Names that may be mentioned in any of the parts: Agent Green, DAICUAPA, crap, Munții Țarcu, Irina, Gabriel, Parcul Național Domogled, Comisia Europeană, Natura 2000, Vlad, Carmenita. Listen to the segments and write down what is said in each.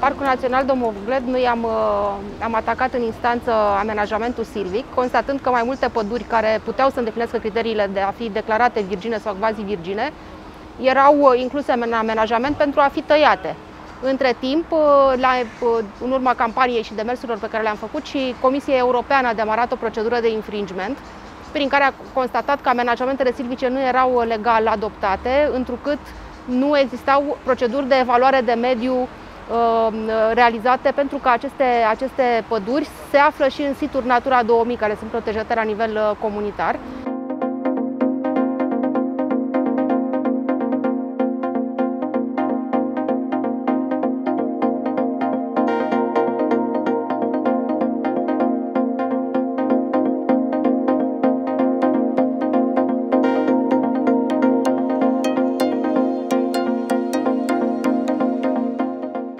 Parcul Național Domogled, noi am atacat în instanță amenajamentul silvic, constatând că mai multe păduri care puteau să îndeplinească criteriile de a fi declarate virgine sau quasi-virgine erau incluse în amenajament pentru a fi tăiate. Între timp, în urma campaniei și demersurilor pe care le-am făcut, și Comisia Europeană a demarat o procedură de infringement, prin care a constatat că amenajamentele silvice nu erau legal adoptate, întrucât nu existau proceduri de evaluare de mediu realizate, pentru că aceste păduri se află și în situri Natura 2000, care sunt protejate la nivel comunitar.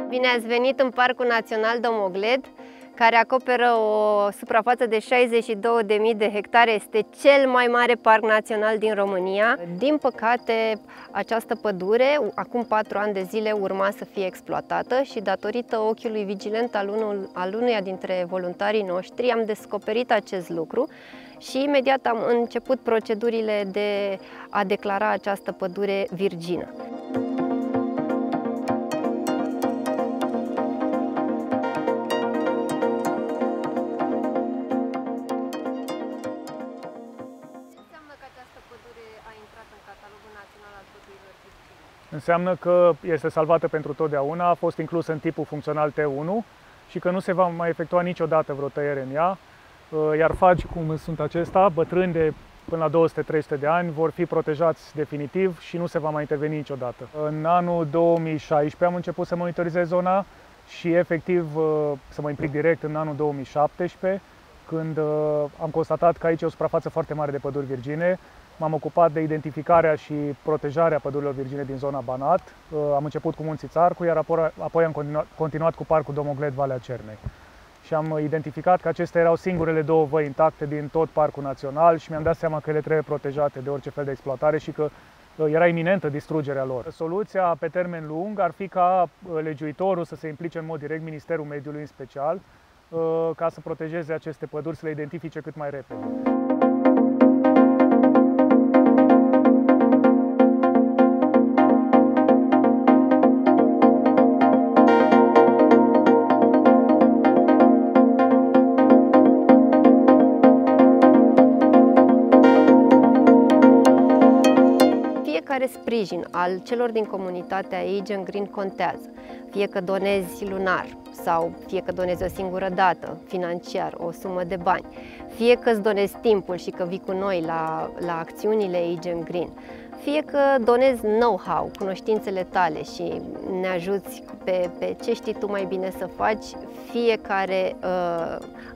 Bine ați venit în Parcul Național Domogled, care acoperă o suprafață de 62.000 de hectare. Este cel mai mare parc național din România. Din păcate, această pădure, acum 4 ani de zile, urma să fie exploatată și, datorită ochiului vigilent al unuia dintre voluntarii noștri, am descoperit acest lucru și imediat am început procedurile de a declara această pădure virgină. Înseamnă că este salvată pentru totdeauna, a fost inclusă în tipul funcțional T1 și că nu se va mai efectua niciodată vreo tăiere în ea, iar faci cum sunt acesta, bătrâni de până la 200-300 de ani, vor fi protejați definitiv și nu se va mai interveni niciodată. În anul 2016 am început să monitorizez zona și efectiv să mă implic direct în anul 2017, când am constatat că aici e o suprafață foarte mare de păduri virgine. M-am ocupat de identificarea și protejarea pădurilor virgine din zona Banat. Am început cu Munții Țarcu, iar apoi am continuat cu Parcul Domogled Valea Cernei. Și am identificat că acestea erau singurele două văi intacte din tot Parcul Național și mi-am dat seama că ele trebuie protejate de orice fel de exploatare și că era iminentă distrugerea lor. Soluția pe termen lung ar fi ca legiuitorul să se implice în mod direct, Ministerul Mediului în special, ca să protejeze aceste păduri, să le identifice cât mai repede. Sprijin al celor din comunitatea Agent Green contează. Fie că donezi lunar sau fie că donezi o singură dată, financiar, o sumă de bani, fie că îți donezi timpul și că vii cu noi la acțiunile Agent Green, fie că donezi know-how, cunoștințele tale și ne ajuți pe ce știi tu mai bine să faci, fiecare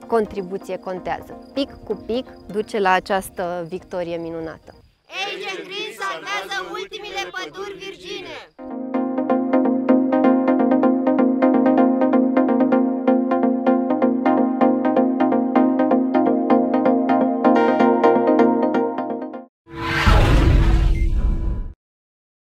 contribuție contează. Pic cu pic duce la această victorie minunată. Agent Green salvează ultimile păduri virgine!